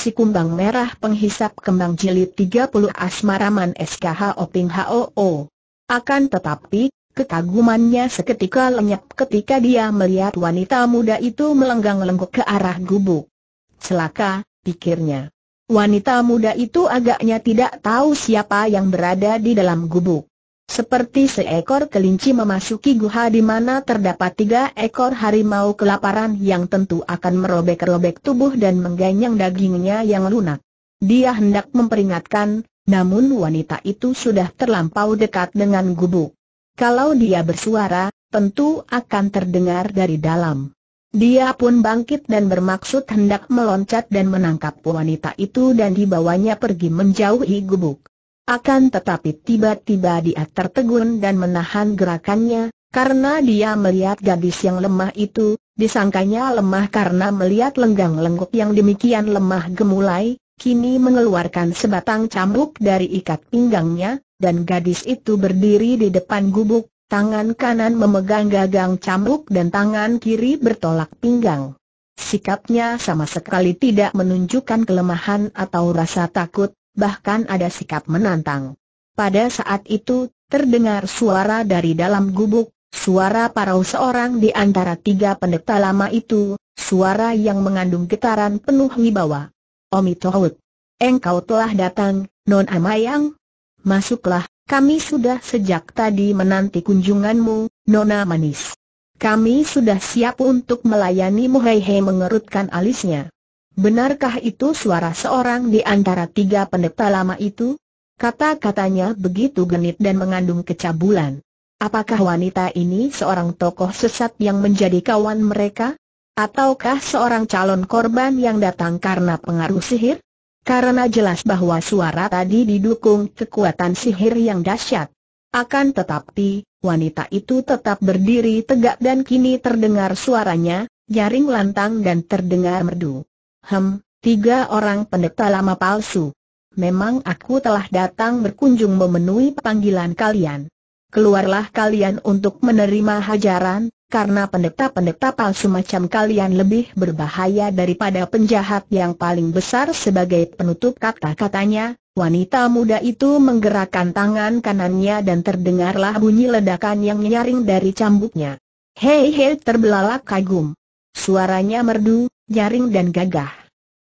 Si Kumbang Merah Penghisap Kembang Jilid 30 Asmaraman SKH Oping HOO. Akan tetapi, kekagumannya seketika lenyap ketika dia melihat wanita muda itu melenggang-lenggok ke arah gubuk. Celaka, pikirnya. Wanita muda itu agaknya tidak tahu siapa yang berada di dalam gubuk. Seperti seekor kelinci memasuki guha di mana terdapat 3 ekor harimau kelaparan yang tentu akan merobek-robek tubuh dan mengganyang dagingnya yang lunak. Dia hendak memperingatkan, namun wanita itu sudah terlampau dekat dengan gubuk. Kalau dia bersuara, tentu akan terdengar dari dalam. Dia pun bangkit dan bermaksud hendak meloncat dan menangkap wanita itu dan dibawanya pergi menjauhi gubuk. Akan tetapi tiba-tiba dia tertegun dan menahan gerakannya, karena dia melihat gadis yang lemah itu, disangkanya lemah karena melihat lenggang-lenggok yang demikian lemah gemulai, kini mengeluarkan sebatang cambuk dari ikat pinggangnya, dan gadis itu berdiri di depan gubuk, tangan kanan memegang gagang cambuk dan tangan kiri bertolak pinggang. Sikapnya sama sekali tidak menunjukkan kelemahan atau rasa takut. Bahkan ada sikap menantang. Pada saat itu, terdengar suara dari dalam gubuk, suara parau seorang di antara 3 pendeta lama itu, suara yang mengandung getaran penuh wibawa. "Omitohut, engkau telah datang, Nona Mayang. Masuklah, kami sudah sejak tadi menanti kunjunganmu, Nona Manis. Kami sudah siap untuk melayanimu." Hei-Hei mengerutkan alisnya. "Benarkah itu suara seorang di antara 3 pendeta lama itu?" Kata-katanya begitu genit dan mengandung kecabulan. Apakah wanita ini seorang tokoh sesat yang menjadi kawan mereka? Ataukah seorang calon korban yang datang karena pengaruh sihir? Karena jelas bahwa suara tadi didukung kekuatan sihir yang dahsyat. Akan tetapi, wanita itu tetap berdiri tegak dan kini terdengar suaranya, nyaring lantang dan terdengar merdu. "3 orang pendeta lama palsu. Memang aku telah datang berkunjung memenuhi panggilan kalian. Keluarlah kalian untuk menerima hajaran, karena pendeta-pendeta palsu macam kalian lebih berbahaya daripada penjahat yang paling besar." Sebagai penutup kata-katanya, wanita muda itu menggerakkan tangan kanannya dan terdengarlah bunyi ledakan yang nyaring dari cambuknya. Hei-Hei terbelalak kagum. Suaranya merdu, nyaring dan gagah.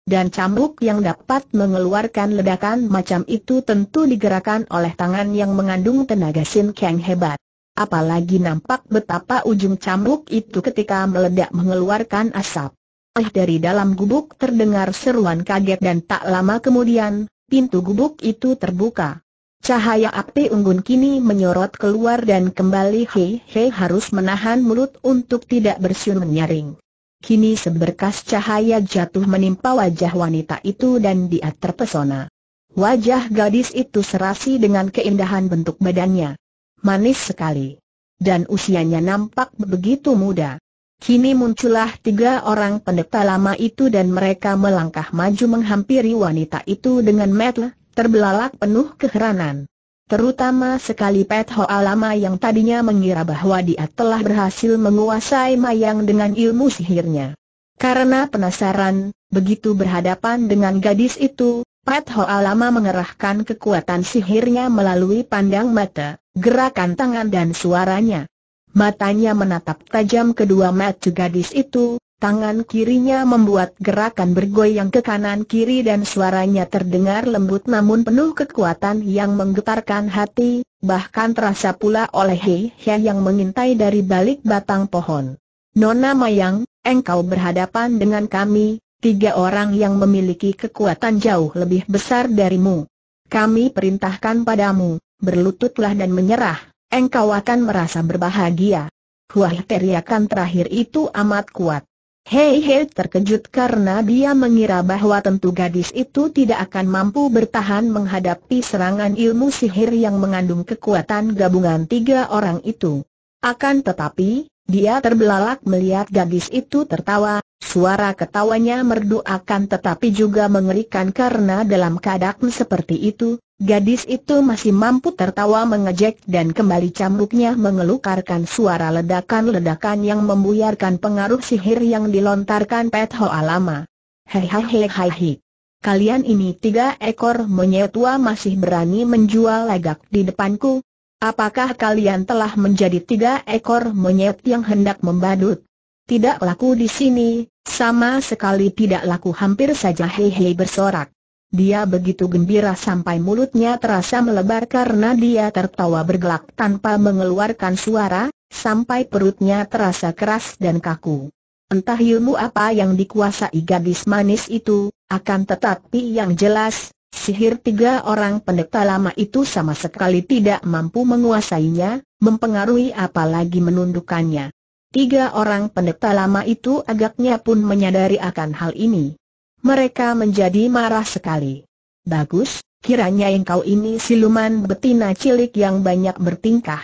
Dan cambuk yang dapat mengeluarkan ledakan macam itu tentu digerakkan oleh tangan yang mengandung tenaga sinkeng hebat. Apalagi nampak betapa ujung cambuk itu ketika meledak mengeluarkan asap. Dari dalam gubuk terdengar seruan kaget dan tak lama kemudian, pintu gubuk itu terbuka. Cahaya api unggun kini menyorot keluar dan kembali Hei-Hei harus menahan mulut untuk tidak bersiul menyaring. Kini seberkas cahaya jatuh menimpa wajah wanita itu dan dia terpesona. Wajah gadis itu serasi dengan keindahan bentuk badannya. Manis sekali. Dan usianya nampak begitu muda. Kini muncullah 3 orang pendeta lama itu dan mereka melangkah maju menghampiri wanita itu dengan mata terbelalak penuh keheranan. Terutama sekali Petho Alama yang tadinya mengira bahwa dia telah berhasil menguasai Mayang dengan ilmu sihirnya. Karena penasaran, begitu berhadapan dengan gadis itu, Petho Alama mengerahkan kekuatan sihirnya melalui pandang mata, gerakan tangan dan suaranya. Matanya menatap tajam kedua mata gadis itu, tangan kirinya membuat gerakan bergoyang ke kanan kiri dan suaranya terdengar lembut namun penuh kekuatan yang menggetarkan hati, bahkan terasa pula oleh Hei-Hei yang mengintai dari balik batang pohon. "Nona Mayang, engkau berhadapan dengan kami, 3 orang yang memiliki kekuatan jauh lebih besar darimu. Kami perintahkan padamu, berlututlah dan menyerah, engkau akan merasa berbahagia." Huah, teriakan terakhir itu amat kuat. Hei-Hei terkejut karena dia mengira bahwa tentu gadis itu tidak akan mampu bertahan menghadapi serangan ilmu sihir yang mengandung kekuatan gabungan 3 orang itu. Akan tetapi, dia terbelalak melihat gadis itu tertawa, suara ketawanya merdu akan tetapi juga mengerikan karena dalam keadaan seperti itu, gadis itu masih mampu tertawa mengejek dan kembali cambuknya mengeluarkan suara ledakan-ledakan yang membuyarkan pengaruh sihir yang dilontarkan Petho Alama. Hei-Hei. kalian ini tiga ekor monyet tua masih berani menjual lagak di depanku? Apakah kalian telah menjadi tiga ekor monyet yang hendak membadut? Tidak laku di sini, sama sekali tidak laku." Hampir saja Hei-Hei bersorak. Dia begitu gembira sampai mulutnya terasa melebar karena dia tertawa bergelak tanpa mengeluarkan suara, sampai perutnya terasa keras dan kaku. Entah ilmu apa yang dikuasai gadis manis itu, akan tetapi yang jelas, sihir tiga orang pendeta lama itu sama sekali tidak mampu menguasainya, mempengaruhi apalagi menundukkannya. Tiga orang pendeta lama itu agaknya pun menyadari akan hal ini. Mereka menjadi marah sekali. "Bagus, kiranya engkau ini siluman betina cilik yang banyak bertingkah.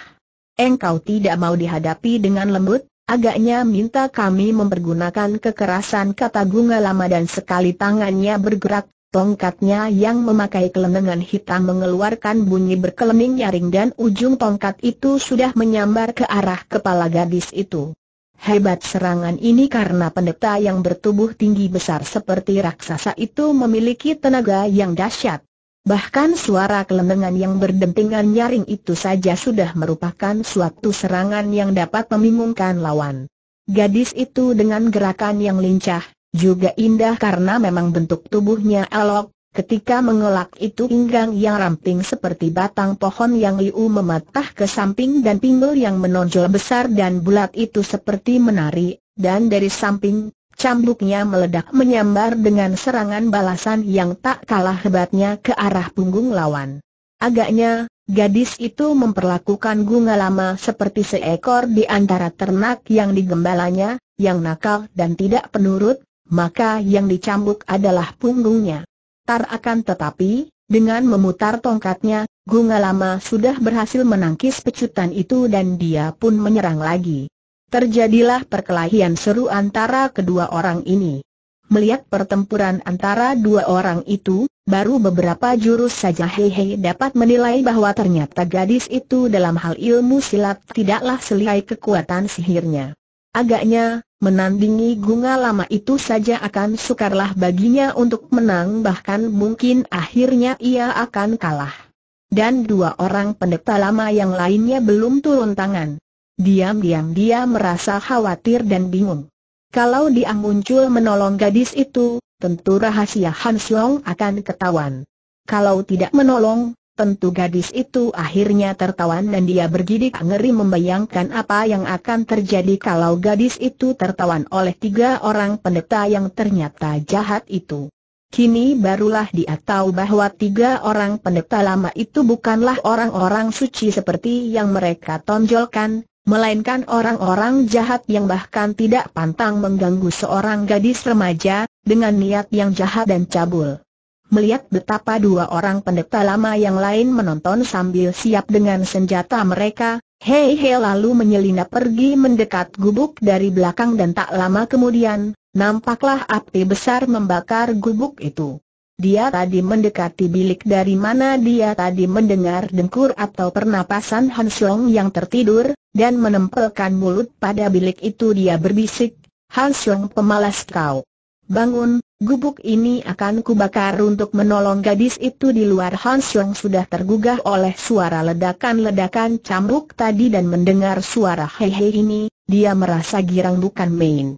Engkau tidak mau dihadapi dengan lembut? Agaknya minta kami mempergunakan kekerasan," kata Gunga Lama, dan sekali tangannya bergerak, tongkatnya yang memakai kelenengan hitam mengeluarkan bunyi berkelening nyaring dan ujung tongkat itu sudah menyambar ke arah kepala gadis itu. Hebat serangan ini karena pendeta yang bertubuh tinggi besar seperti raksasa itu memiliki tenaga yang dahsyat. Bahkan suara kelenengan yang berdentingan nyaring itu saja sudah merupakan suatu serangan yang dapat membingungkan lawan. Gadis itu dengan gerakan yang lincah, juga indah karena memang bentuk tubuhnya elok, ketika mengelak itu pinggang yang ramping seperti batang pohon yang liu mematah ke samping dan pinggul yang menonjol besar dan bulat itu seperti menari, dan dari samping, cambuknya meledak menyambar dengan serangan balasan yang tak kalah hebatnya ke arah punggung lawan. Agaknya, gadis itu memperlakukan Gunga Lama seperti seekor di antara ternak yang digembalanya, yang nakal dan tidak penurut, maka yang dicambuk adalah punggungnya. Akan tetapi, dengan memutar tongkatnya, Gunga Lama sudah berhasil menangkis pecutan itu dan dia pun menyerang lagi. Terjadilah perkelahian seru antara kedua orang ini. Melihat pertempuran antara dua orang itu, baru beberapa jurus saja Hei-Hei dapat menilai bahwa ternyata gadis itu dalam hal ilmu silat tidaklah selihai kekuatan sihirnya. Agaknya, menandingi Gunga Lama itu saja akan sukarlah baginya untuk menang, bahkan mungkin akhirnya ia akan kalah. Dan dua orang pendeta lama yang lainnya belum turun tangan. Diam-diam dia merasa khawatir dan bingung. Kalau dia muncul menolong gadis itu, tentu rahasia Han Siong akan ketahuan. Kalau tidak menolong, tentu gadis itu akhirnya tertawan dan dia bergidik ngeri membayangkan apa yang akan terjadi kalau gadis itu tertawan oleh tiga orang pendeta yang ternyata jahat itu. Kini barulah dia tahu bahwa tiga orang pendeta lama itu bukanlah orang-orang suci seperti yang mereka tonjolkan, melainkan orang-orang jahat yang bahkan tidak pantang mengganggu seorang gadis remaja, dengan niat yang jahat dan cabul. Melihat betapa dua orang pendeta lama yang lain menonton sambil siap dengan senjata mereka, Hei-Hei lalu menyelinap pergi mendekat gubuk dari belakang dan tak lama kemudian, nampaklah api besar membakar gubuk itu. Dia tadi mendekati bilik dari mana dia tadi mendengar dengkur atau pernapasan Han Siong yang tertidur, dan menempelkan mulut pada bilik itu. Dia berbisik, "Han Siong pemalas kau, bangun, gubuk ini akan kubakar untuk menolong gadis itu." Di luar Han Siong sudah tergugah oleh suara ledakan-ledakan cambuk tadi dan mendengar suara Hei-Hei ini, dia merasa girang bukan main.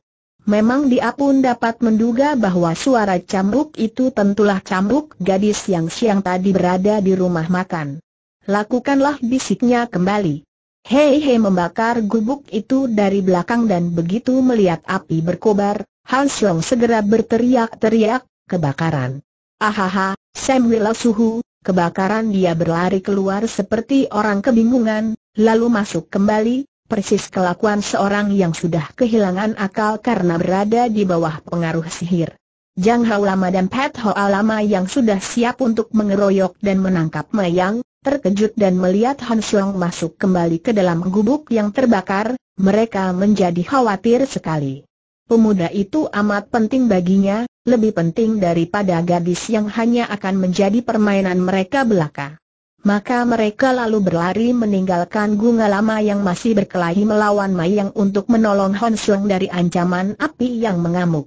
Memang dia pun dapat menduga bahwa suara cambuk itu tentulah cambuk gadis yang siang tadi berada di rumah makan. "Lakukanlah," bisiknya kembali. Hei-Hei membakar gubuk itu dari belakang dan begitu melihat api berkobar, Han Siong segera berteriak-teriak, "Kebakaran! Ahaha, Sam Willow Suhu, kebakaran!" Dia berlari keluar seperti orang kebingungan, lalu masuk kembali. Persis kelakuan seorang yang sudah kehilangan akal karena berada di bawah pengaruh sihir. Jiang Hao Lama dan Petho Alama yang sudah siap untuk mengeroyok dan menangkap Mayang, terkejut dan melihat Han Siong masuk kembali ke dalam gubuk yang terbakar, mereka menjadi khawatir sekali. Pemuda itu amat penting baginya, lebih penting daripada gadis yang hanya akan menjadi permainan mereka belaka. Maka mereka lalu berlari meninggalkan Gunga Lama yang masih berkelahi melawan Mayang untuk menolong Han Siong dari ancaman api yang mengamuk.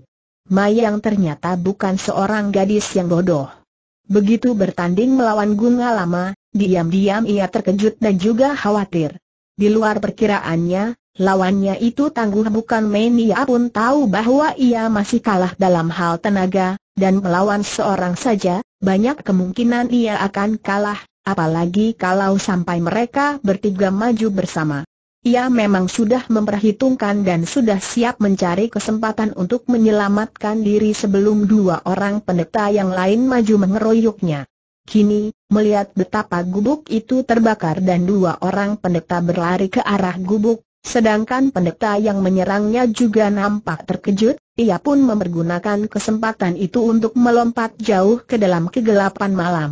Mayang ternyata bukan seorang gadis yang bodoh. Begitu bertanding melawan Gunga Lama, diam-diam ia terkejut dan juga khawatir. Di luar perkiraannya, lawannya itu tangguh bukan main. Ia pun tahu bahwa ia masih kalah dalam hal tenaga, dan melawan seorang saja, banyak kemungkinan ia akan kalah, apalagi kalau sampai mereka bertiga maju bersama. Ia memang sudah memperhitungkan dan sudah siap mencari kesempatan untuk menyelamatkan diri sebelum dua orang pendeta yang lain maju mengeroyoknya. Kini, melihat betapa gubuk itu terbakar dan dua orang pendeta berlari ke arah gubuk, sedangkan pendeta yang menyerangnya juga nampak terkejut, ia pun mempergunakan kesempatan itu untuk melompat jauh ke dalam kegelapan malam.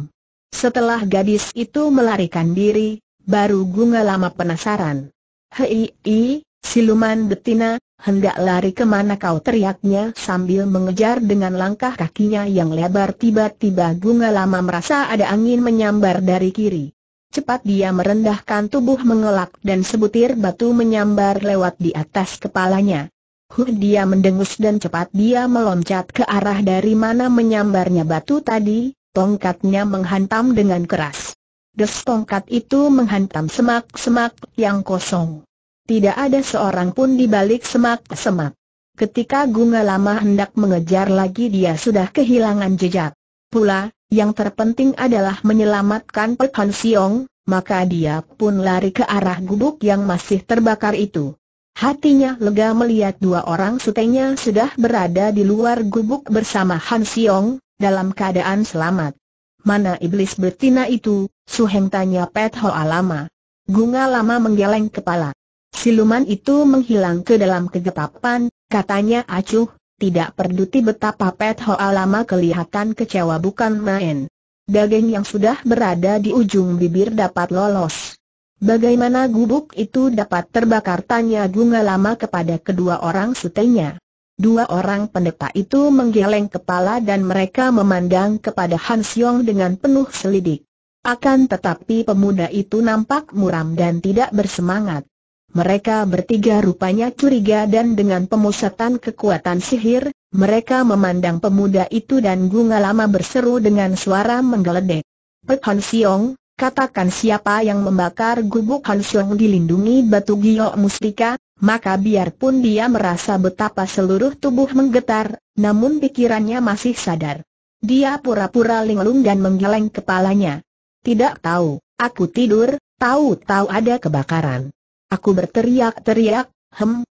Setelah gadis itu melarikan diri, baru Gunga Lama penasaran. "Hei-hei, siluman betina, hendak lari kemana kau?" teriaknya sambil mengejar dengan langkah kakinya yang lebar. Tiba-tiba Gunga Lama merasa ada angin menyambar dari kiri. Cepat dia merendahkan tubuh mengelak dan sebutir batu menyambar lewat di atas kepalanya. Dia mendengus dan cepat dia meloncat ke arah dari mana menyambarnya batu tadi. Tongkatnya menghantam dengan keras. Des, tongkat itu menghantam semak-semak yang kosong. Tidak ada seorang pun di balik semak-semak. Ketika Gunga Lama hendak mengejar lagi, dia sudah kehilangan jejak. Pula, yang terpenting adalah menyelamatkan Pek Siong, maka dia pun lari ke arah gubuk yang masih terbakar itu. Hatinya lega melihat dua orang sutenya sudah berada di luar gubuk bersama Han Siong, dalam keadaan selamat. "Mana iblis betina itu, Suheng?" tanya Petho Alama. Gunga Lama menggeleng kepala. "Siluman itu menghilang ke dalam kegelapan," katanya acuh, tidak peduli betapa Petho Alama kelihatan kecewa bukan main. Daging yang sudah berada di ujung bibir dapat lolos. "Bagaimana gubuk itu dapat terbakar?" tanya Gunga Lama kepada kedua orang sutenya. Dua orang pendeta itu menggeleng kepala dan mereka memandang kepada Han Siong dengan penuh selidik. Akan tetapi pemuda itu nampak muram dan tidak bersemangat. Mereka bertiga rupanya curiga dan dengan pemusatan kekuatan sihir, mereka memandang pemuda itu dan Gunga Lama berseru dengan suara menggeledek. "Pek Siong, katakan siapa yang membakar gubuk?" Han Siong dilindungi batu giok mustika. Maka biarpun dia merasa betapa seluruh tubuh menggetar, namun pikirannya masih sadar. Dia pura-pura linglung dan menggeleng kepalanya. "Tidak tahu, aku tidur, tahu-tahu ada kebakaran. Aku berteriak-teriak,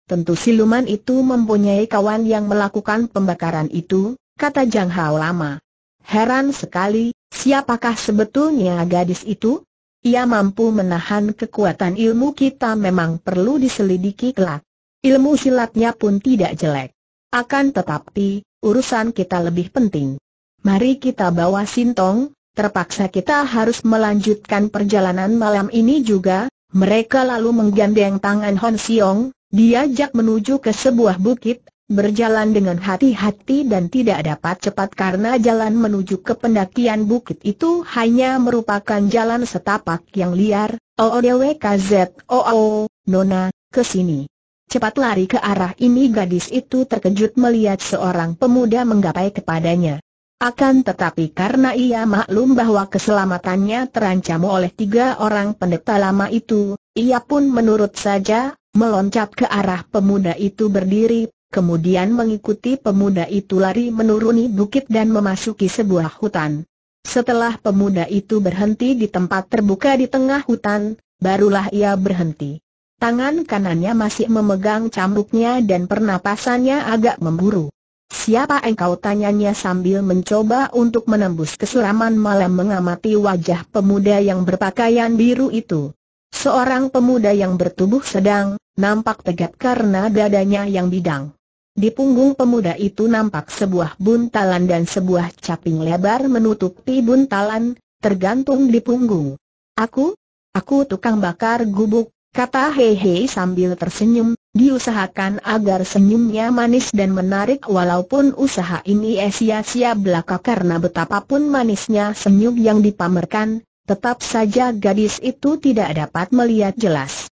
tentu siluman itu mempunyai kawan yang melakukan pembakaran itu," kata Jiang Hao Lama. Heran sekali, siapakah sebetulnya gadis itu? Ia mampu menahan kekuatan ilmu kita memang perlu diselidiki kelak. Ilmu silatnya pun tidak jelek. Akan tetapi, urusan kita lebih penting. Mari kita bawa Sintong, terpaksa kita harus melanjutkan perjalanan malam ini juga." Mereka lalu menggandeng tangan Han Siong, diajak menuju ke sebuah bukit, berjalan dengan hati-hati dan tidak dapat cepat karena jalan menuju ke pendakian bukit itu hanya merupakan jalan setapak yang liar. "Oodwkzoo, Nona, ke sini. Cepat lari ke arah ini." Gadis itu terkejut melihat seorang pemuda menggapai kepadanya. Akan tetapi karena ia maklum bahwa keselamatannya terancam oleh tiga orang pendeta lama itu, ia pun menurut saja, meloncat ke arah pemuda itu berdiri. Kemudian mengikuti pemuda itu lari menuruni bukit dan memasuki sebuah hutan. Setelah pemuda itu berhenti di tempat terbuka di tengah hutan, barulah ia berhenti. Tangan kanannya masih memegang cambuknya dan pernapasannya agak memburu. "Siapa engkau?" tanyanya sambil mencoba untuk menembus kesuraman malam mengamati wajah pemuda yang berpakaian biru itu. Seorang pemuda yang bertubuh sedang, nampak tegap karena dadanya yang bidang. Di punggung pemuda itu nampak sebuah buntalan dan sebuah caping lebar menutupi buntalan, tergantung di punggung. Aku tukang bakar gubuk," kata Hei-Hei sambil tersenyum. Diusahakan agar senyumnya manis dan menarik walaupun usaha ini sia-sia belaka karena betapapun manisnya senyum yang dipamerkan, tetap saja gadis itu tidak dapat melihat jelas.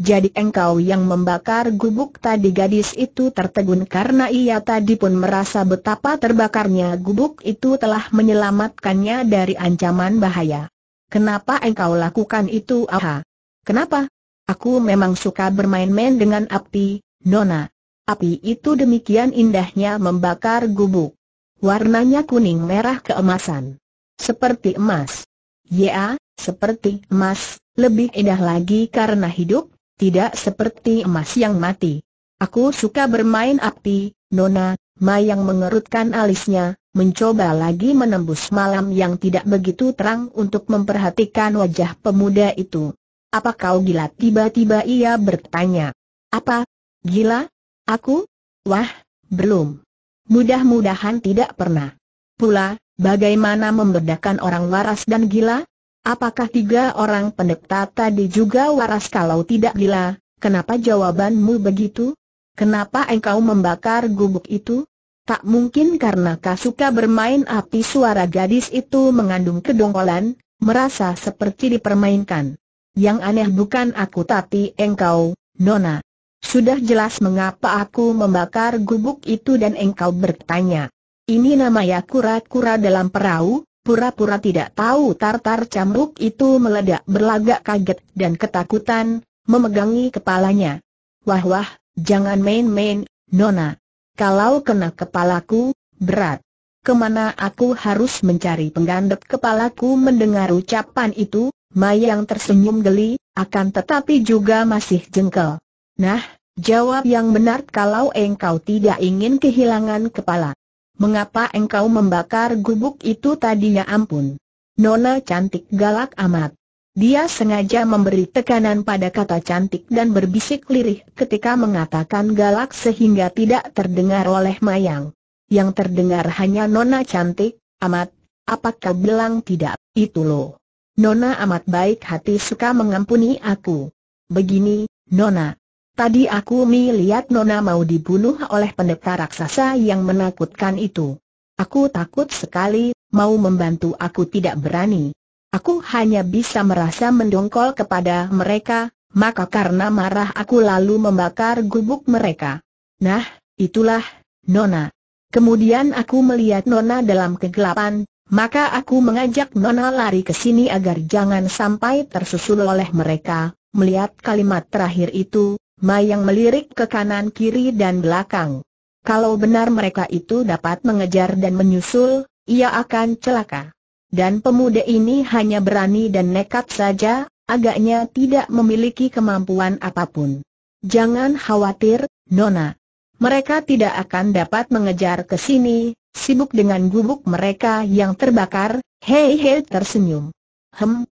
Jadi engkau yang membakar gubuk tadi." Gadis itu tertegun karena ia tadi pun merasa betapa terbakarnya gubuk itu telah menyelamatkannya dari ancaman bahaya. "Kenapa engkau lakukan itu?" "Aha, kenapa? Aku memang suka bermain-main dengan api, Nona. Api itu demikian indahnya membakar gubuk. Warnanya kuning merah keemasan. Seperti emas." "Ya, seperti emas, lebih indah lagi karena hidup, tidak seperti emas yang mati. Aku suka bermain api, Nona." Mayang mengerutkan alisnya, mencoba lagi menembus malam yang tidak begitu terang untuk memperhatikan wajah pemuda itu. "Apa kau gila?" tiba-tiba ia bertanya. "Apa? Gila? Aku? Wah, belum. Mudah-mudahan tidak pernah. Pula, bagaimana membedakan orang waras dan gila? Apakah tiga orang pendekta tadi juga waras kalau tidak gila? Kenapa jawabanmu begitu? Kenapa engkau membakar gubuk itu?" "Tak mungkin karena kau suka bermain api." Suara gadis itu mengandung kedongkolan, merasa seperti dipermainkan. "Yang aneh bukan aku tapi engkau, Nona. Sudah jelas mengapa aku membakar gubuk itu dan engkau bertanya. Ini namanya kura-kura dalam perahu, pura-pura tidak tahu." Tartar cambuk itu meledak berlagak kaget dan ketakutan, memegangi kepalanya. "Wah-wah, jangan main-main, Nona. Kalau kena kepalaku, berat. Kemana aku harus mencari penggandep kepalaku?" Mendengar ucapan itu, Mayang tersenyum geli, akan tetapi juga masih jengkel. "Nah, jawab yang benar kalau engkau tidak ingin kehilangan kepala. Mengapa engkau membakar gubuk itu tadi?" "Ya ampun, Nona cantik galak amat." Dia sengaja memberi tekanan pada kata cantik dan berbisik lirih ketika mengatakan galak sehingga tidak terdengar oleh Mayang. Yang terdengar hanya "Nona cantik amat, apa kau bilang tidak? Itu loh. Nona amat baik hati suka mengampuni aku. Begini, Nona. Tadi aku melihat Nona mau dibunuh oleh pendekar raksasa yang menakutkan itu. Aku takut sekali, mau membantu aku tidak berani. Aku hanya bisa merasa mendongkol kepada mereka, maka karena marah aku lalu membakar gubuk mereka. Nah, itulah, Nona. Kemudian aku melihat Nona dalam kegelapan. Maka aku mengajak Nona lari ke sini agar jangan sampai tersusul oleh mereka." Melihat kalimat terakhir itu, Mayang melirik ke kanan kiri dan belakang. Kalau benar mereka itu dapat mengejar dan menyusul, ia akan celaka. Dan pemuda ini hanya berani dan nekat saja, agaknya tidak memiliki kemampuan apapun. "Jangan khawatir, Nona. Mereka tidak akan dapat mengejar ke sini. Sibuk dengan gubuk mereka yang terbakar." Hei-Hei tersenyum.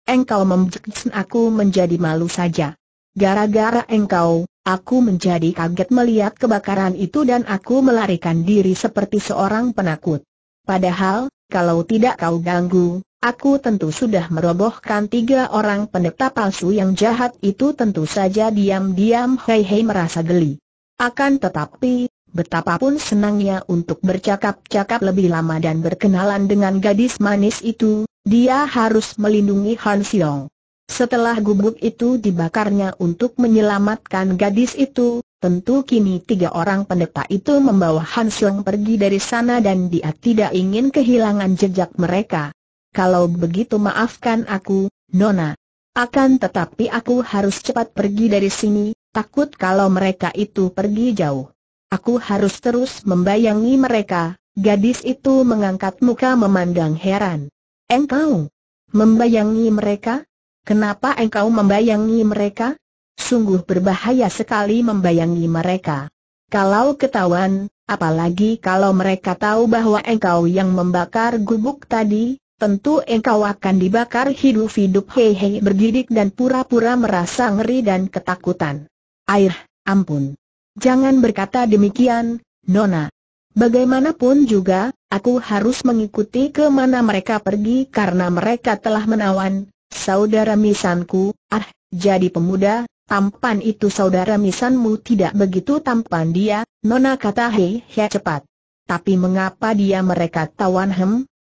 Engkau membuat aku menjadi malu saja. Gara-gara engkau, aku menjadi kaget melihat kebakaran itu dan aku melarikan diri seperti seorang penakut. Padahal, kalau tidak kau ganggu, aku tentu sudah merobohkan tiga orang pendeta palsu yang jahat itu." Tentu saja diam-diam Hei-Hei merasa geli. Akan tetapi, betapapun senangnya untuk bercakap-cakap lebih lama dan berkenalan dengan gadis manis itu, dia harus melindungi Han Siong. Setelah gubuk itu dibakarnya untuk menyelamatkan gadis itu, tentu kini tiga orang pendeta itu membawa Han Siong pergi dari sana dan dia tidak ingin kehilangan jejak mereka. "Kalau begitu maafkan aku, Nona. Akan tetapi aku harus cepat pergi dari sini, takut kalau mereka itu pergi jauh. Aku harus terus membayangi mereka." Gadis itu mengangkat muka memandang heran. "Engkau membayangi mereka? Kenapa engkau membayangi mereka? Sungguh berbahaya sekali membayangi mereka. Kalau ketahuan, apalagi kalau mereka tahu bahwa engkau yang membakar gubuk tadi, tentu engkau akan dibakar hidup-hidup." Hei-Hei bergidik dan pura-pura merasa ngeri dan ketakutan. "Air, ampun. Jangan berkata demikian, Nona. Bagaimanapun juga, aku harus mengikuti kemana mereka pergi karena mereka telah menawan saudara misanku." "Ah, jadi pemuda tampan itu saudara misanmu?" "Tidak begitu tampan dia, Nona," kata Hei-Hei cepat. "Tapi mengapa dia mereka tawan?"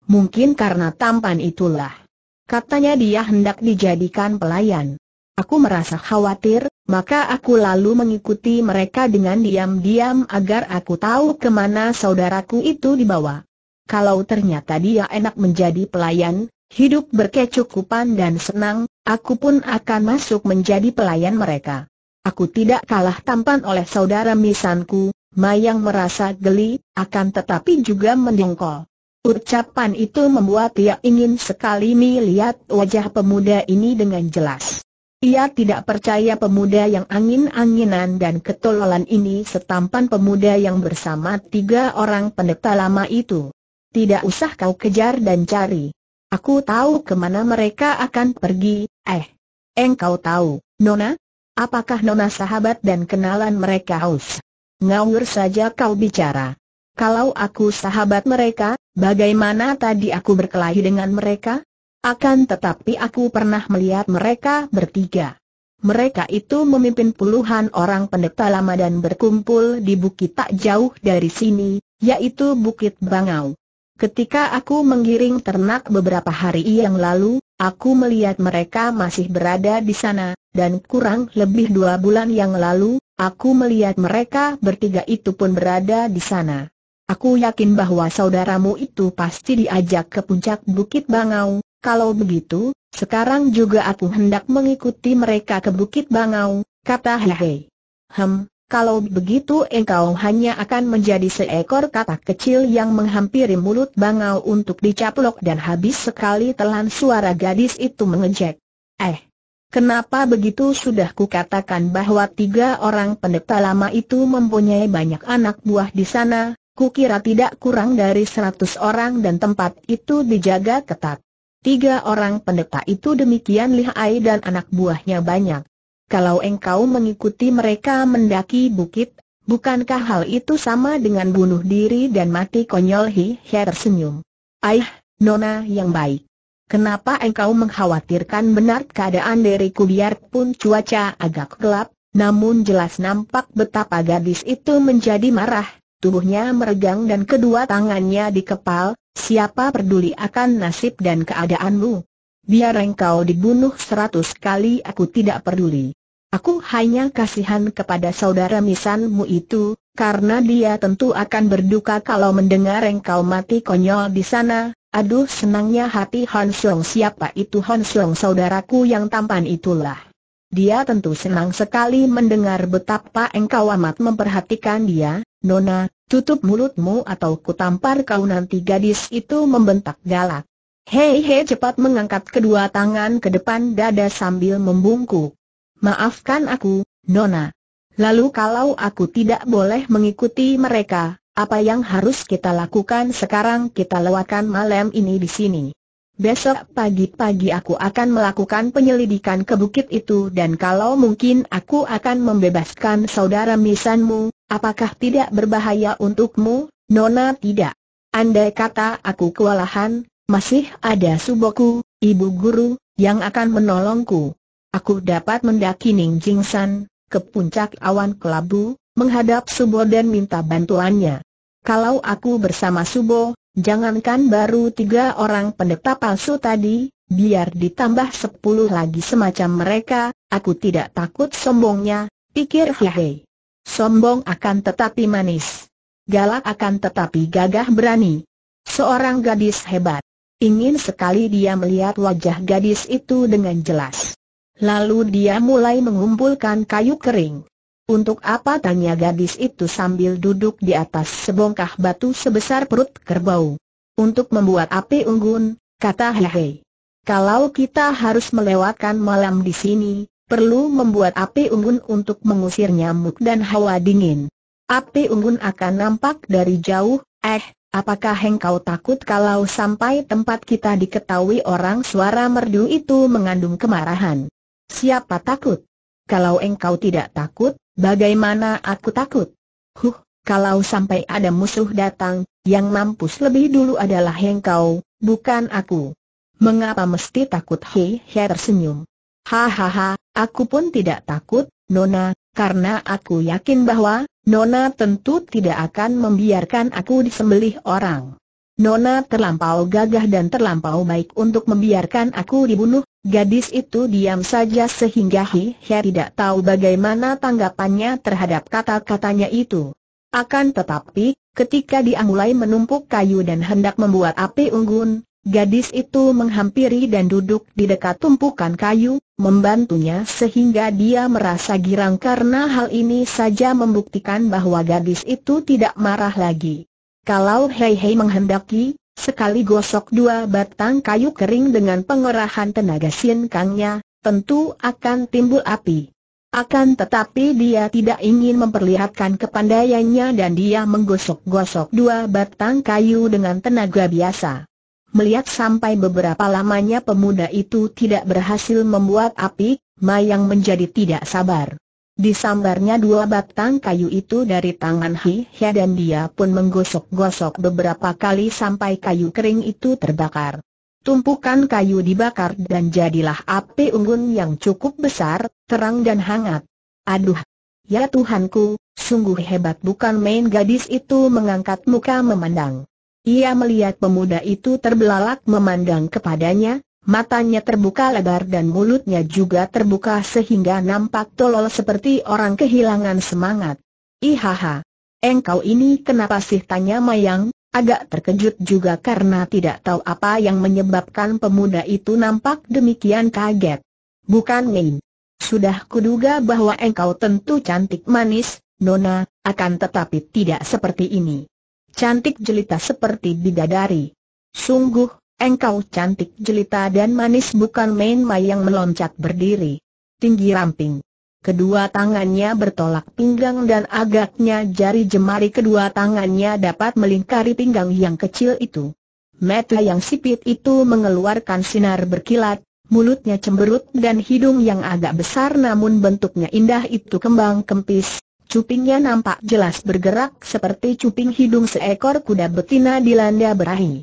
Mungkin karena tampan itulah. Katanya dia hendak dijadikan pelayan." "Aku merasa khawatir, Maka aku lalu mengikuti mereka dengan diam-diam agar aku tahu kemana saudaraku itu dibawa. Kalau ternyata dia enak menjadi pelayan, hidup berkecukupan dan senang, aku pun akan masuk menjadi pelayan mereka. Aku tidak kalah tampan oleh saudara misanku, Mayang merasa geli, akan tetapi juga mendengkol. Ucapan itu membuat ia ingin sekali melihat wajah pemuda ini dengan jelas. Ia tidak percaya pemuda yang angin-anginan dan ketololan ini setampan pemuda yang bersama tiga orang pendeta lama itu. Tidak usah kau kejar dan cari. Aku tahu kemana mereka akan pergi. Engkau tahu, Nona? Apakah Nona sahabat dan kenalan mereka? Haus? Ngawur saja kau bicara. Kalau aku sahabat mereka, bagaimana tadi aku berkelahi dengan mereka? Akan tetapi aku pernah melihat mereka bertiga. Mereka itu memimpin puluhan orang pendeta lama dan berkumpul di bukit tak jauh dari sini, yaitu Bukit Bangau. Ketika aku menggiring ternak beberapa hari yang lalu, aku melihat mereka masih berada di sana, dan kurang lebih 2 bulan yang lalu, aku melihat mereka bertiga itu pun berada di sana. Aku yakin bahwa saudaramu itu pasti diajak ke puncak Bukit Bangau. Kalau begitu, sekarang juga aku hendak mengikuti mereka ke Bukit Bangau, kata Hei-Hei. Kalau begitu engkau hanya akan menjadi seekor katak kecil yang menghampiri mulut bangau untuk dicaplok dan habis sekali telan, suara gadis itu mengejek. Kenapa begitu? Sudah kukatakan bahwa 3 orang pendeta lama itu mempunyai banyak anak buah di sana, kukira tidak kurang dari 100 orang dan tempat itu dijaga ketat. 3 orang pendeta itu demikian lihai dan anak buahnya banyak. Kalau engkau mengikuti mereka mendaki bukit, bukankah hal itu sama dengan bunuh diri dan mati? Konyol. Hei-Hei tersenyum. Nona yang baik. Kenapa engkau mengkhawatirkan? Benar keadaan diriku, biarpun cuaca agak gelap, namun jelas nampak betapa gadis itu menjadi marah. Tubuhnya meregang dan kedua tangannya di kepal. Siapa peduli akan nasib dan keadaanmu? Biar engkau dibunuh 100 kali aku tidak peduli. Aku hanya kasihan kepada saudara misanmu itu, karena dia tentu akan berduka kalau mendengar engkau mati. Konyol di sana. Aduh, senangnya hati Han Siong. Siapa itu? Han Siong, saudaraku yang tampan itulah. Dia tentu senang sekali mendengar betapa engkau amat memperhatikan dia. Nona, tutup mulutmu atau kutampar kau nanti, gadis itu membentak galak. Hei-Hei cepat mengangkat kedua tangan ke depan dada sambil membungkuk. Maafkan aku, Nona. Lalu kalau aku tidak boleh mengikuti mereka, apa yang harus kita lakukan sekarang? Kita lewatkan malam ini di sini. Besok pagi-pagi aku akan melakukan penyelidikan ke bukit itu dan kalau mungkin aku akan membebaskan saudara misanmu. Apakah tidak berbahaya untukmu, Nona? Tidak. Andai kata aku kewalahan, masih ada suboku, ibu guru, yang akan menolongku. Aku dapat mendaki Ningjing San, ke puncak awan kelabu, menghadap subo dan minta bantuannya. Kalau aku bersama subo, jangankan baru 3 orang pendeta palsu tadi, biar ditambah 10 lagi semacam mereka, aku tidak takut. Sombongnya, pikir Hei-Hei. Sombong akan tetapi manis. Galak akan tetapi gagah berani. Seorang gadis hebat. Ingin sekali dia melihat wajah gadis itu dengan jelas. Lalu dia mulai mengumpulkan kayu kering. Untuk apa? Tanya gadis itu sambil duduk di atas sebongkah batu sebesar perut kerbau. Untuk membuat api unggun, kata Hei-Hei. Kalau kita harus melewatkan malam di sini, perlu membuat api unggun untuk mengusir nyamuk dan hawa dingin. Api unggun akan nampak dari jauh. Apakah engkau takut kalau sampai tempat kita diketahui orang? Suara merdu itu mengandung kemarahan. Siapa takut? Kalau engkau tidak takut, bagaimana aku takut? Kalau sampai ada musuh datang, yang mampus lebih dulu adalah engkau, bukan aku. Mengapa mesti takut? Hei-Hei tersenyum. Hahaha. Aku pun tidak takut, Nona, karena aku yakin bahwa Nona tentu tidak akan membiarkan aku disembelih orang. Nona terlampau gagah dan terlampau baik untuk membiarkan aku dibunuh. Gadis itu diam saja sehingga Hei-Hei tidak tahu bagaimana tanggapannya terhadap kata-katanya itu. Akan tetapi, ketika dia mulai menumpuk kayu dan hendak membuat api unggun, gadis itu menghampiri dan duduk di dekat tumpukan kayu, membantunya sehingga dia merasa girang karena hal ini saja membuktikan bahwa gadis itu tidak marah lagi. Kalau Hei-Hei menghendaki, sekali gosok dua batang kayu kering dengan pengerahan tenaga sinkangnya, tentu akan timbul api. Akan tetapi dia tidak ingin memperlihatkan kepandaiannya dan dia menggosok-gosok dua batang kayu dengan tenaga biasa. Melihat sampai beberapa lamanya pemuda itu tidak berhasil membuat api, Mayang menjadi tidak sabar. Disambarnya dua batang kayu itu dari tangan Hei-Hei dan dia pun menggosok-gosok beberapa kali sampai kayu kering itu terbakar. Tumpukan kayu dibakar dan jadilah api unggun yang cukup besar, terang dan hangat. Aduh, ya Tuhanku, sungguh hebat bukan main. Gadis itu mengangkat muka memandang. Ia melihat pemuda itu terbelalak memandang kepadanya. Matanya terbuka lebar dan mulutnya juga terbuka sehingga nampak tolol seperti orang kehilangan semangat. Ihaha, engkau ini kenapa sih? Tanya Mayang, agak terkejut juga karena tidak tahu apa yang menyebabkan pemuda itu nampak demikian kaget. Bukan main. Sudah kuduga bahwa engkau tentu cantik manis, Nona, akan tetapi tidak seperti ini. Cantik jelita seperti bidadari. Sungguh. Engkau cantik jelita dan manis bukan main. Mayang meloncat berdiri tinggi ramping. Kedua tangannya bertolak pinggang dan agaknya jari jemari kedua tangannya dapat melingkari pinggang yang kecil itu. Mata yang sipit itu mengeluarkan sinar berkilat, mulutnya cemberut dan hidung yang agak besar namun bentuknya indah itu kembang kempis. Cupingnya nampak jelas bergerak seperti cuping hidung seekor kuda betina dilanda berahi.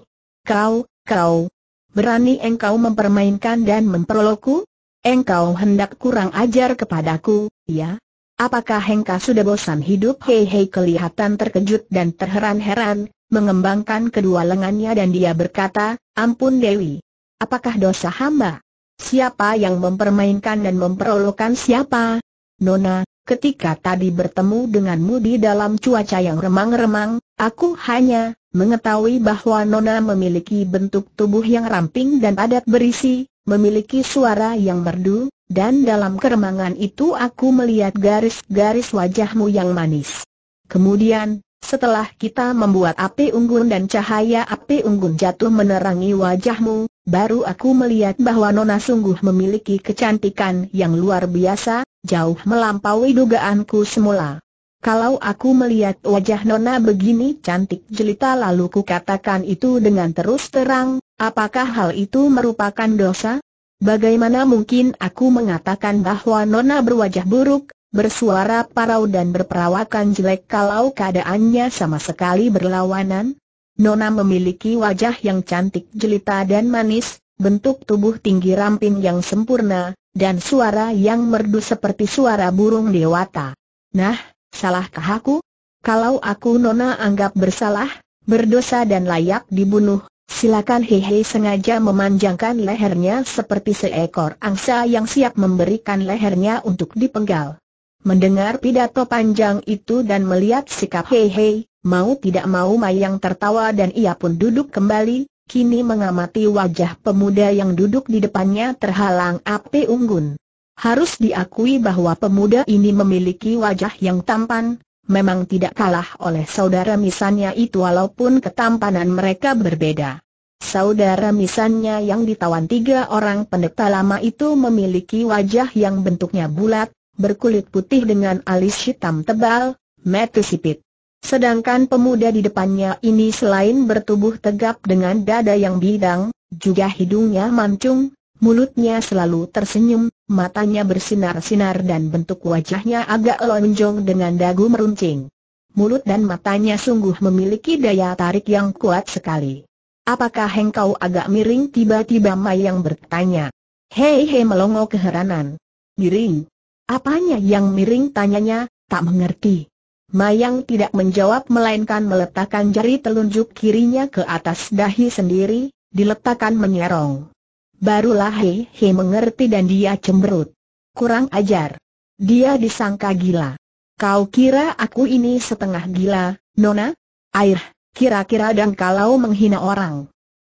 Kau, berani engkau mempermainkan dan memperolokku? Engkau hendak kurang ajar kepadaku, ya? Apakah engkau sudah bosan hidup? Hei-Hei kelihatan terkejut dan terheran-heran, mengembangkan kedua lengannya dan dia berkata, ampun Dewi, apakah dosa hamba? Siapa yang mempermainkan dan memperolokkan siapa? Nona, ketika tadi bertemu denganmu di dalam cuaca yang remang-remang, aku hanya mengetahui bahwa Nona memiliki bentuk tubuh yang ramping dan padat berisi, memiliki suara yang merdu, dan dalam keremangan itu aku melihat garis-garis wajahmu yang manis. Kemudian, setelah kita membuat api unggun dan cahaya api unggun jatuh menerangi wajahmu, baru aku melihat bahwa Nona sungguh memiliki kecantikan yang luar biasa, jauh melampaui dugaanku semula. Kalau aku melihat wajah Nona begini cantik jelita lalu ku katakan itu dengan terus terang, apakah hal itu merupakan dosa? Bagaimana mungkin aku mengatakan bahwa Nona berwajah buruk, bersuara parau dan berperawakan jelek kalau keadaannya sama sekali berlawanan? Nona memiliki wajah yang cantik jelita dan manis, bentuk tubuh tinggi ramping yang sempurna, dan suara yang merdu seperti suara burung dewata. Nah, salahkah aku? Kalau aku Nona anggap bersalah, berdosa dan layak dibunuh, silakan. Hei-Hei sengaja memanjangkan lehernya seperti seekor angsa yang siap memberikan lehernya untuk dipenggal. Mendengar pidato panjang itu dan melihat sikap Hei-Hei, mau tidak mau Mayang tertawa dan ia pun duduk kembali, kini mengamati wajah pemuda yang duduk di depannya terhalang api unggun. Harus diakui bahwa pemuda ini memiliki wajah yang tampan, memang tidak kalah oleh saudara misannya itu walaupun ketampanan mereka berbeda. Saudara misannya yang ditawan tiga orang pendeta lama itu memiliki wajah yang bentuknya bulat, berkulit putih dengan alis hitam tebal, mata sipit. Sedangkan pemuda di depannya ini selain bertubuh tegap dengan dada yang bidang, juga hidungnya mancung, mulutnya selalu tersenyum, matanya bersinar-sinar dan bentuk wajahnya agak lonjong dengan dagu meruncing. Mulut dan matanya sungguh memiliki daya tarik yang kuat sekali. Apakah engkau agak miring? Tiba-tiba Mayang bertanya. Hei-Hei melongo keheranan. Miring? Apanya yang miring? Tanyanya, tak mengerti. Mayang tidak menjawab melainkan meletakkan jari telunjuk kirinya ke atas dahi sendiri, diletakkan menyerong. Barulah Hei-Hei mengerti dan dia cemberut. Kurang ajar. Dia disangka gila. Kau kira aku ini setengah gila, Nona? Air, kira-kira dan kalau menghina orang.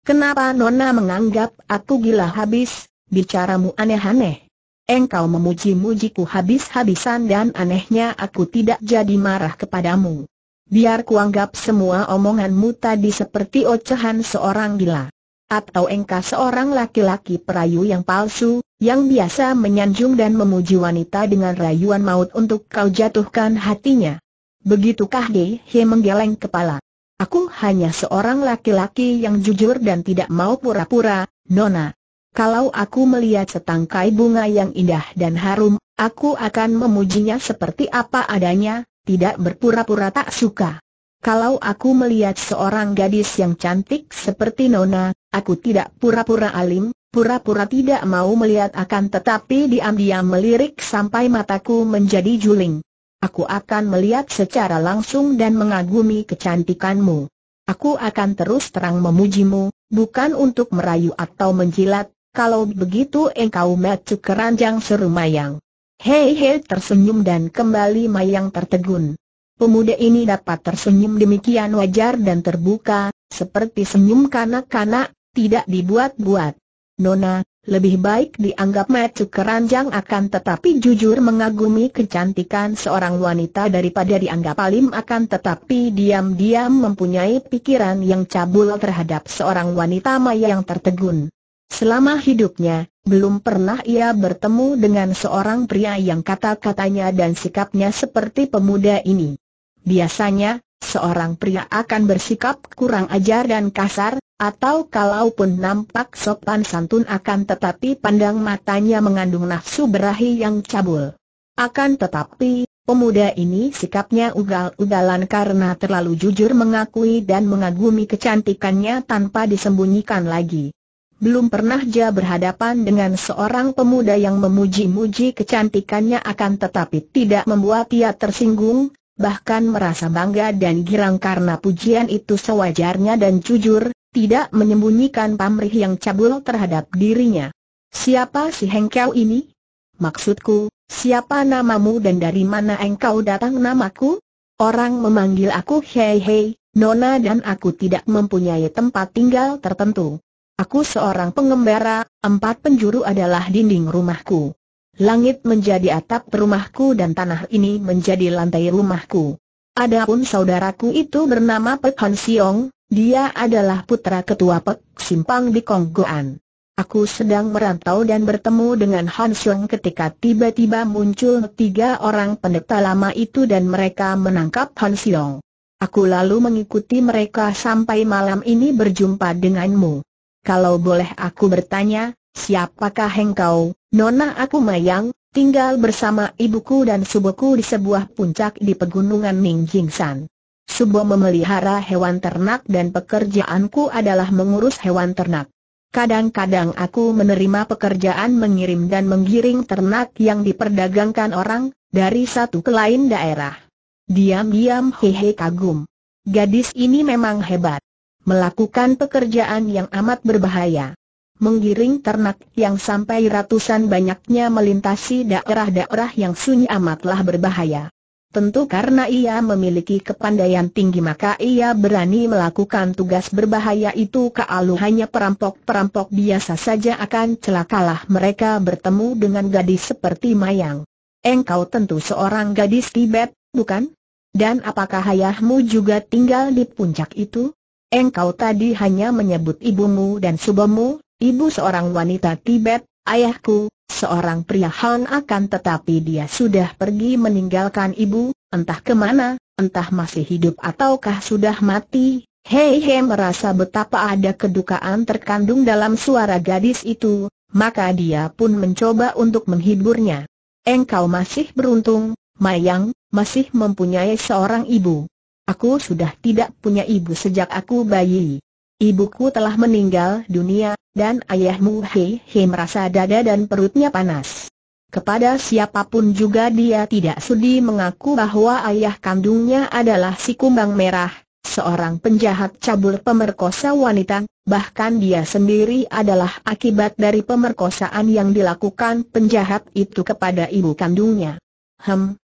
Kenapa Nona menganggap aku gila habis? Bicaramu aneh-aneh. Engkau memuji-mujiku habis-habisan dan anehnya aku tidak jadi marah kepadamu. Biar kuanggap semua omonganmu tadi seperti ocehan seorang gila. Atau engkau seorang laki-laki perayu yang palsu, yang biasa menyanjung dan memuji wanita dengan rayuan maut untuk kau jatuhkan hatinya. Begitukah Hei-Hei menggeleng kepala. Aku hanya seorang laki-laki yang jujur dan tidak mau pura-pura, Nona. Kalau aku melihat setangkai bunga yang indah dan harum, aku akan memujinya seperti apa adanya, tidak berpura-pura tak suka. Kalau aku melihat seorang gadis yang cantik seperti Nona, aku tidak pura-pura alim, pura-pura tidak mau melihat akan tetapi diam-diam melirik sampai mataku menjadi juling. Aku akan melihat secara langsung dan mengagumi kecantikanmu. Aku akan terus terang memujimu, bukan untuk merayu atau menjilat. Kalau begitu engkau maju keranjang, seru Mayang. Hei-Hei tersenyum dan kembali Mayang tertegun. Pemuda ini dapat tersenyum demikian wajar dan terbuka, seperti senyum kanak-kanak, tidak dibuat-buat. Nona, lebih baik dianggap maju keranjang akan tetapi jujur mengagumi kecantikan seorang wanita daripada dianggap alim akan tetapi diam-diam mempunyai pikiran yang cabul terhadap seorang wanita. Mayang tertegun. Selama hidupnya, belum pernah ia bertemu dengan seorang pria yang kata-katanya dan sikapnya seperti pemuda ini. Biasanya, seorang pria akan bersikap kurang ajar dan kasar, atau kalaupun nampak sopan santun akan tetapi pandang matanya mengandung nafsu berahi yang cabul. Akan tetapi, pemuda ini sikapnya ugal-ugalan karena terlalu jujur mengakui dan mengagumi kecantikannya tanpa disembunyikan lagi. Belum pernah dia berhadapan dengan seorang pemuda yang memuji-muji kecantikannya akan tetapi tidak membuat ia tersinggung, bahkan merasa bangga dan girang karena pujian itu sewajarnya dan jujur, tidak menyembunyikan pamrih yang cabul terhadap dirinya. Siapa si engkau ini? Maksudku, siapa namamu dan dari mana engkau datang? Namaku? Orang memanggil aku Hei-Hei, Nona, dan aku tidak mempunyai tempat tinggal tertentu. Aku seorang pengembara, 4 penjuru adalah dinding rumahku. Langit menjadi atap rumahku dan tanah ini menjadi lantai rumahku. Adapun saudaraku itu bernama Pek Siong, dia adalah putra ketua Pek Simpang di Kongguan. Aku sedang merantau dan bertemu dengan Han Siong ketika tiba-tiba muncul 3 orang pendeta lama itu dan mereka menangkap Han Siong. Aku lalu mengikuti mereka sampai malam ini berjumpa denganmu. Kalau boleh aku bertanya, siapakah engkau? Nona, aku Mayang, tinggal bersama ibuku dan subuhku di sebuah puncak di pegunungan Ningjing San. Subuh memelihara hewan ternak dan pekerjaanku adalah mengurus hewan ternak. Kadang-kadang aku menerima pekerjaan mengirim dan menggiring ternak yang diperdagangkan orang, dari satu ke lain daerah. Diam-diam Hei-Hei kagum. Gadis ini memang hebat. Melakukan pekerjaan yang amat berbahaya. Menggiring ternak yang sampai ratusan banyaknya melintasi daerah-daerah yang sunyi amatlah berbahaya. Tentu karena ia memiliki kepandaian tinggi maka ia berani melakukan tugas berbahaya itu. Kalau hanya perampok-perampok biasa saja akan celakalah mereka bertemu dengan gadis seperti Mayang. Engkau tentu seorang gadis Tibet, bukan? Dan apakah ayahmu juga tinggal di puncak itu? Engkau tadi hanya menyebut ibumu dan subuhmu, ibu seorang wanita Tibet, ayahku, seorang pria Han akan tetapi dia sudah pergi meninggalkan ibu, entah kemana, entah masih hidup ataukah sudah mati. Hei-Hei merasa betapa ada kedukaan terkandung dalam suara gadis itu, maka dia pun mencoba untuk menghiburnya. Engkau masih beruntung, Mayang, masih mempunyai seorang ibu. Aku sudah tidak punya ibu sejak aku bayi. Ibuku telah meninggal dunia, dan ayahmu Hei-Hei merasa dada dan perutnya panas. Kepada siapapun juga dia tidak sudi mengaku bahwa ayah kandungnya adalah si kumbang merah, seorang penjahat cabul pemerkosa wanita, bahkan dia sendiri adalah akibat dari pemerkosaan yang dilakukan penjahat itu kepada ibu kandungnya.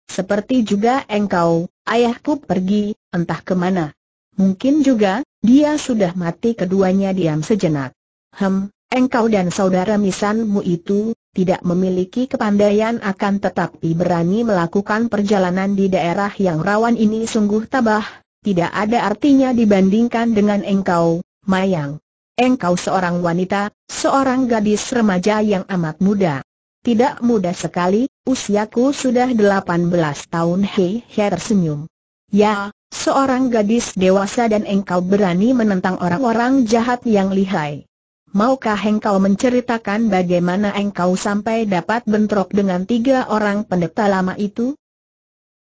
Seperti juga engkau, ayahku pergi, entah kemana. Mungkin juga, dia sudah mati. Keduanya diam sejenak. Engkau dan saudara misanmu itu, tidak memiliki kepandaian akan tetapi berani melakukan perjalanan di daerah yang rawan ini sungguh tabah, tidak ada artinya dibandingkan dengan engkau, Mayang. Engkau seorang wanita, seorang gadis remaja yang amat muda. Tidak muda sekali, usiaku sudah 18 tahun. Hei-Hei tersenyum. Ya, seorang gadis dewasa dan engkau berani menentang orang-orang jahat yang lihai. Maukah engkau menceritakan bagaimana engkau sampai dapat bentrok dengan tiga orang pendeta lama itu?